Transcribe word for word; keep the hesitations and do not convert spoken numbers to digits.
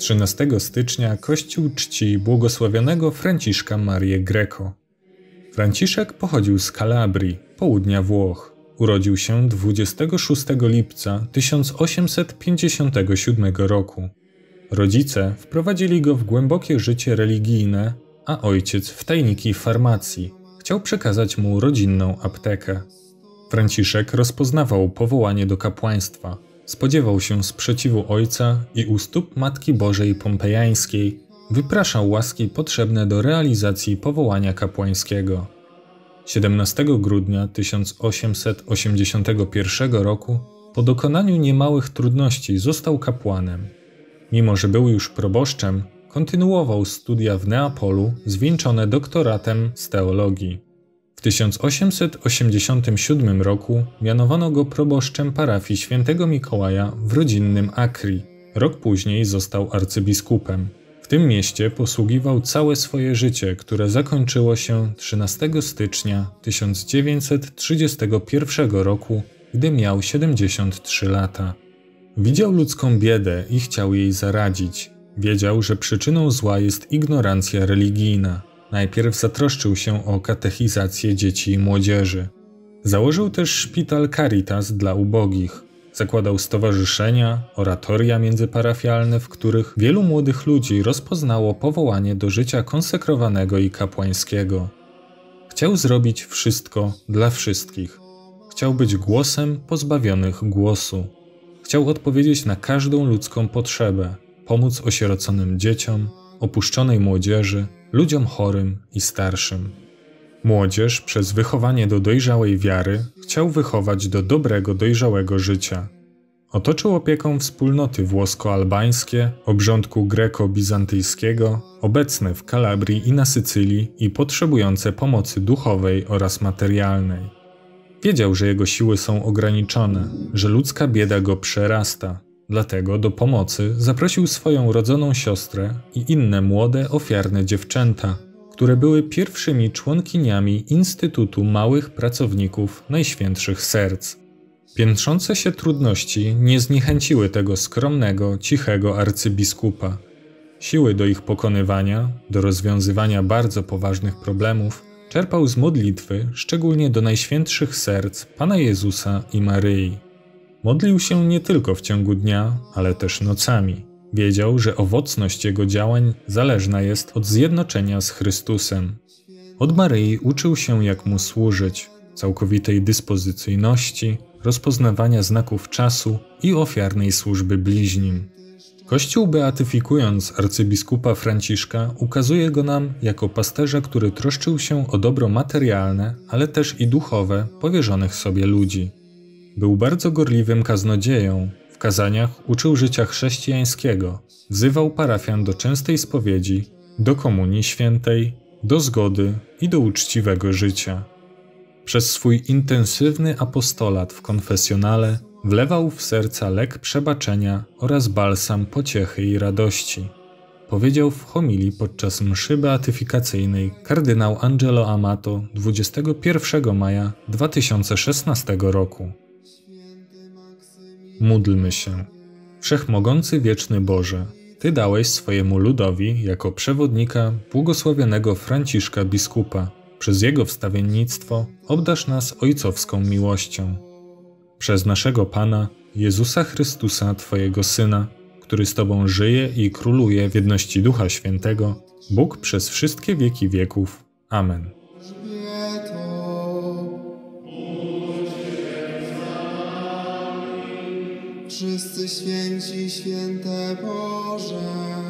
trzynastego stycznia Kościół czci błogosławionego Franciszka Marię Greco. Franciszek pochodził z Kalabrii, południa Włoch. Urodził się dwudziestego szóstego lipca tysiąc osiemset pięćdziesiątego siódmego roku. Rodzice wprowadzili go w głębokie życie religijne, a ojciec w tajniki farmacji. Chciał przekazać mu rodzinną aptekę. Franciszek rozpoznawał powołanie do kapłaństwa. Spodziewał się sprzeciwu ojca i u stóp Matki Bożej Pompejańskiej wypraszał łaski potrzebne do realizacji powołania kapłańskiego. siedemnastego grudnia tysiąc osiemset osiemdziesiątego pierwszego roku po dokonaniu niemałych trudności został kapłanem. Mimo że był już proboszczem, kontynuował studia w Neapolu zwieńczone doktoratem z teologii. W tysiąc osiemset osiemdziesiątym siódmym roku mianowano go proboszczem parafii Świętego Mikołaja w rodzinnym Akri. Rok później został arcybiskupem. W tym mieście posługiwał całe swoje życie, które zakończyło się trzynastego stycznia tysiąc dziewięćset trzydziestego pierwszego roku, gdy miał siedemdziesiąt trzy lata. Widział ludzką biedę i chciał jej zaradzić. Wiedział, że przyczyną zła jest ignorancja religijna. Najpierw zatroszczył się o katechizację dzieci i młodzieży. Założył też szpital Caritas dla ubogich. Zakładał stowarzyszenia, oratoria międzyparafialne, w których wielu młodych ludzi rozpoznało powołanie do życia konsekrowanego i kapłańskiego. Chciał zrobić wszystko dla wszystkich. Chciał być głosem pozbawionych głosu. Chciał odpowiedzieć na każdą ludzką potrzebę, pomóc osieroconym dzieciom, opuszczonej młodzieży, ludziom chorym i starszym. Młodzież przez wychowanie do dojrzałej wiary chciał wychować do dobrego, dojrzałego życia. Otoczył opieką wspólnoty włosko-albańskie, obrządku greko-bizantyjskiego, obecne w Kalabrii i na Sycylii i potrzebujące pomocy duchowej oraz materialnej. Wiedział, że jego siły są ograniczone, że ludzka bieda go przerasta. Dlatego do pomocy zaprosił swoją rodzoną siostrę i inne młode, ofiarne dziewczęta, które były pierwszymi członkiniami Instytutu Małych Pracowników Najświętszych Serc. Piętrzące się trudności nie zniechęciły tego skromnego, cichego arcybiskupa. Siły do ich pokonywania, do rozwiązywania bardzo poważnych problemów czerpał z modlitwy, szczególnie do Najświętszych Serc Pana Jezusa i Maryi. Modlił się nie tylko w ciągu dnia, ale też nocami. Wiedział, że owocność jego działań zależna jest od zjednoczenia z Chrystusem. Od Maryi uczył się, jak mu służyć, całkowitej dyspozycyjności, rozpoznawania znaków czasu i ofiarnej służby bliźnim. Kościół, beatyfikując arcybiskupa Franciszka, ukazuje go nam jako pasterza, który troszczył się o dobro materialne, ale też i duchowe powierzonych sobie ludzi. Był bardzo gorliwym kaznodzieją, w kazaniach uczył życia chrześcijańskiego, wzywał parafian do częstej spowiedzi, do komunii świętej, do zgody i do uczciwego życia. Przez swój intensywny apostolat w konfesjonale wlewał w serca lek przebaczenia oraz balsam pociechy i radości. Powiedział w homilii podczas mszy beatyfikacyjnej kardynał Angelo Amato dwudziestego pierwszego maja dwa tysiące szesnastego roku. Módlmy się. Wszechmogący wieczny Boże, Ty dałeś swojemu ludowi jako przewodnika błogosławionego Franciszka biskupa. Przez jego wstawiennictwo obdarz nas ojcowską miłością. Przez naszego Pana, Jezusa Chrystusa, Twojego Syna, który z Tobą żyje i króluje w jedności Ducha Świętego, Bóg przez wszystkie wieki wieków. Amen. Wszyscy święci, święte Boże.